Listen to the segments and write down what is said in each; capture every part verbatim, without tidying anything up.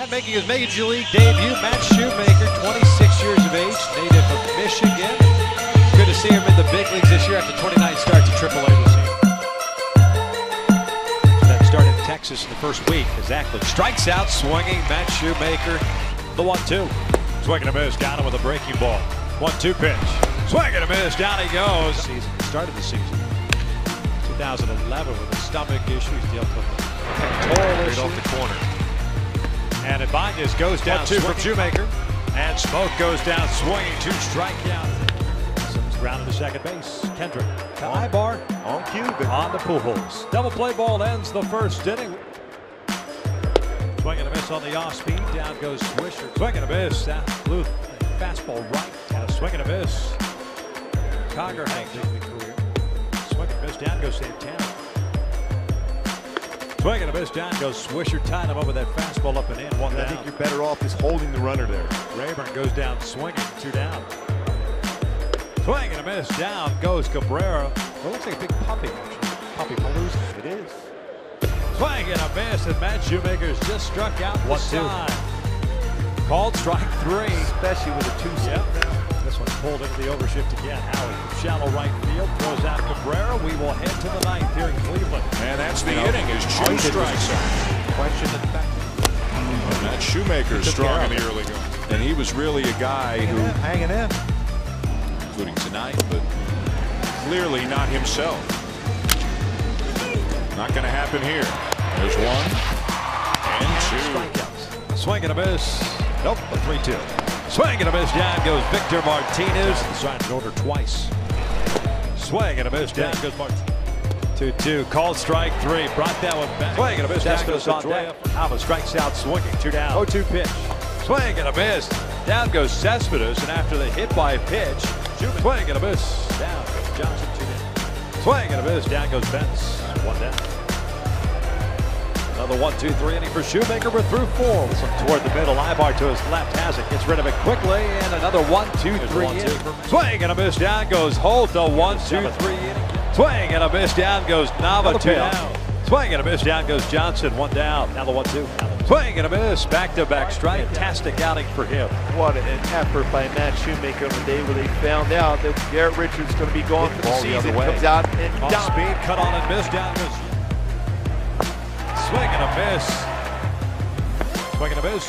And making his Major League debut, Matt Shoemaker, twenty-six years of age, native of Michigan. Good to see him in the big leagues this year after twenty-nine starts at Triple A this year. That started in Texas in the first week as Ackland strikes out swinging. Matt Shoemaker, the one two. Swinging a miss, Cano with a breaking ball. one two pitch. Swinging a miss, down he goes. Season started the season. twenty eleven with a stomach issue. He's dealt with a pectoral issue. Right off the corner. And Ibanez goes down two from Shoemaker. And Smoke goes down swinging, two strikeouts. Sims grounded to second base. Kendrick to high bar. On cue, on the Pujols. Double play ball ends the first inning. Swing and a miss on the off speed. Down goes Swisher. Swing and a miss. That blew fastball right. And a swing and a miss. Cogger hangs in the career. Swing and a miss. Down goes Santana. Swing and a miss, down goes Swisher, tied him over that fastball up and in, one down. I think you're better off just holding the runner there. Rayburn goes down swinging, two down. Swing and a miss, down goes Cabrera. Well, looks like a big puppy, actually. Puppy palooza. It is. Swing and a miss, and Matt Shoemaker's just struck out one time. Called strike three. Especially with a two-seam. Yep. This one's pulled into the overshift again. Howie, shallow right field, throws out Cabrera. We will head to the ninth here in Cleveland. And that's the you know, inning is two strikes. Question at the back. Well, Matt Shoemaker strong in the early going. And he was really a guy hanging who. In, hanging in. Including tonight, but clearly not himself. Not going to happen here. There's one. And two. Swing and a miss. Nope, a three two. Swing and a miss. Down goes Victor Martinez. Signed an order twice. Swing and a miss. Down goes Martinez. two two, called strike three, brought that one back. Swing and a miss, down goes Andrea. Alba strikes out swinging, two down. oh two pitch. Swing and a miss, down goes Cespedes, and after the hit by pitch, swing and a miss, down goes Johnson, two down. Swing and a miss, down goes Betts, one down. Another one two three inning for Shoemaker, we're through four. This one toward the middle, Ibar to his left has it, gets rid of it quickly, and another one two three inning. Swing and a miss, down goes Holt, the one two three inning. Swing and a miss, down goes Nava, two down. Swing and a miss, down goes Johnson, one down. Now the one two. Swing and a miss, back-to-back strike. Fantastic outing for him. What an effort by Matt Shoemaker on the day where they found out that Garrett Richards is going to be gone for the season. Comes out and down. Off speed, cut on and miss, down goes. Swing and a miss. Swing and a miss.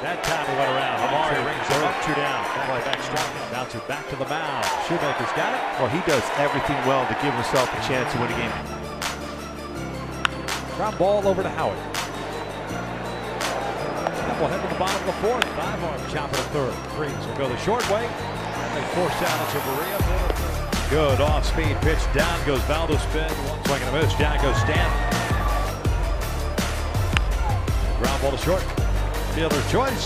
That time it went around. Amari rings it up, two down. Back-to-back strike. Now to back to the mound. Shoemaker's got it. Well, he does everything well to give himself a chance to win a game. Ground ball over to Howard. That will head to the bottom of the fourth. Five arm chopper to third. Greens will go the short way. They force out to Berea. Good off-speed pitch. Down goes Valdospin. One swing and a miss. Down goes Stanton. Ground ball to short. Fielder's choice.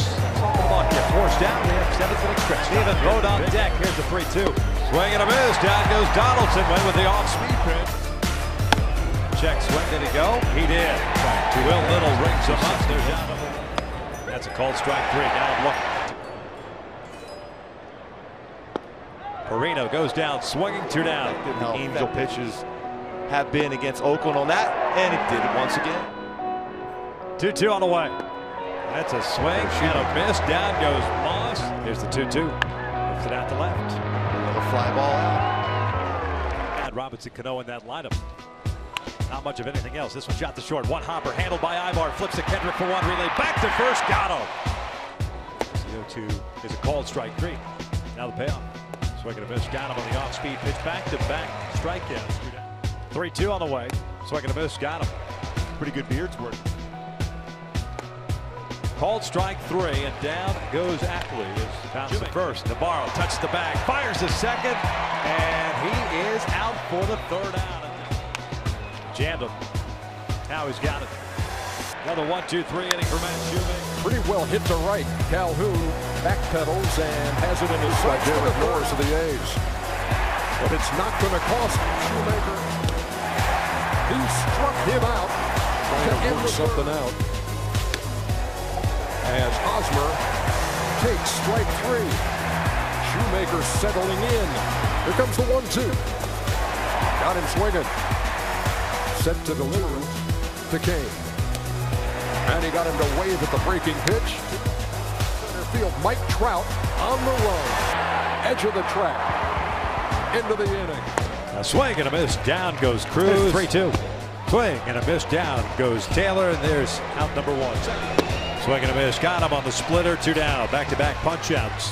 Forced down. We have seventh inning stretch. Steven Vogt on deck. Here's the three two. Swing and a miss. Down goes Donaldson. Went with the off-speed pitch. Check swing. Did he go? He did. Will Little rings him up. There's down. That's a called strike three. Now look. Perino goes down swinging, two down. The Angel pitches have been against Oakland on that, and it did it once again. two two on the way. That's a swing and a miss. Down goes Moss. Here's the two two. Lifts it out to left. Another fly ball out. Had Robinson Cano in that lineup. Not much of anything else. This one shot to short. One hopper handled by Ibar. Flips to Kendrick for one relay. Back to first. Got him. oh two is a called strike three. Now the payoff. Swing and a miss. Got him on the off-speed pitch. Back to back strikeouts. three two on the way. Swing and a miss. Got him. Pretty good beards work. Called strike three, and down goes Ackley. Bounces first. Navarro touched the bag, fires the second, and he is out for the third out. Jammed him. Now he's got it. Another one two three inning for Matt Shoemaker. Pretty well hit to right. Calhoun backpedals and has it in his sight. Derek Norris of the A's. But it's not going to cost Shoemaker. He struck him out. Trying to work something out. As Osmer takes strike three. Shoemaker settling in. Here comes the one two. Got him swinging. Set to deliver to Kane. he got him to wave at the breaking pitch. Center field, Mike Trout on the run. Edge of the track. Into the inning. A swing and a miss. Down goes Cruz. three two. Swing and a miss. Down goes Taylor. And there's out number one. Swing and a miss. Got him on the splitter. Two down. Back-to-back punch-outs.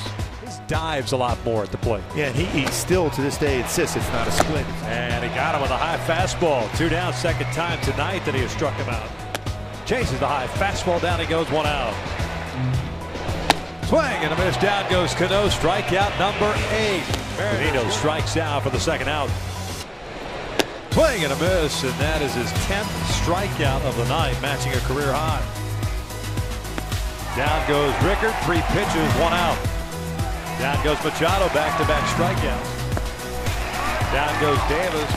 Dives a lot more at the plate. Yeah, and he, he still to this day insists it's not a split. And he got him with a high fastball. Two down, second time tonight that he has struck him out. Chases the high fastball down. He goes one out. Swing and a miss. Down goes Cano. Strikeout number eight. Marino strikes out for the second out. Swing and a miss, and that is his tenth strikeout of the night, matching a career high. Down goes Rickard. Three pitches, one out. Down goes Machado, back-to-back strikeouts. Down goes Davis.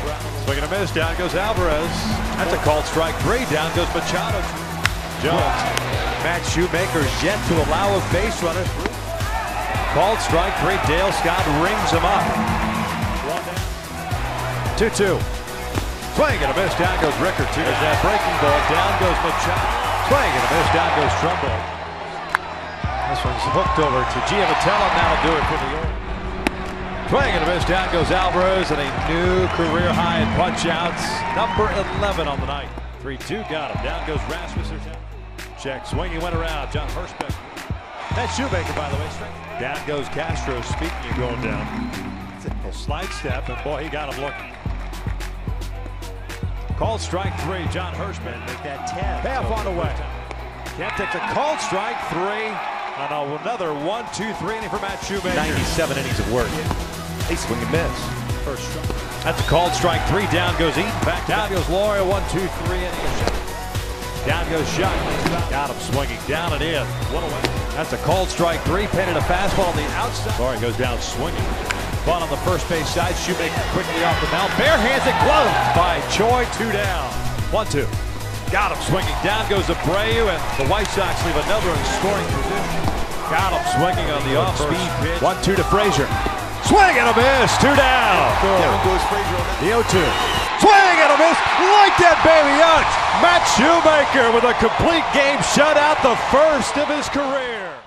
Swing and a miss. Down goes Alvarez. That's a called strike three. Down goes Machado. Jones. Matt Shoemaker's yet to allow a base runner. Called strike three. Dale Scott rings him up. two two. Swing and a miss. Down goes Rickard. There's that breaking ball. Down goes Machado. Swing and a miss. Down goes Trumbo. This one's hooked over to Giavotella. That'll do it for the order. Swing and a miss. Down goes Alvarez, and a new career high in punch-outs. Number eleven on the night. three two got him. Down goes Rasmussen. Check. Swing. He went around. John Hirschbeck. That's Shoemaker, by the way. Down goes Castro. Speaking of going down. A slide step, and boy, he got him looking. Call strike three. John Hirschbeck. Make that ten. Half on the way. Can't take the call strike three. And another one, two, three inning for Matt Shoemaker. ninety-seven innings of work. They swing and miss. First strike. That's a called strike three. Down goes Eaton. Back down goes Loria. One, two, three innings. Down goes Shuck. Got him swinging down and in. One away. That's a called strike three. Painted a fastball on the outside. Loria goes down swinging. Ball on the first base side. Shoemaker quickly off the mound. Bare hands it glove by Choi. Two down. One, two. Got him swinging. Down goes Abreu, and the White Sox leave another in scoring position. Got him swinging on the off-speed pitch. One, two to Frazier. Swing and a miss. Two down. There goes Frazier. The oh two. Swing and a miss. Light that baby out. Matt Shoemaker with a complete game shutout, the first of his career.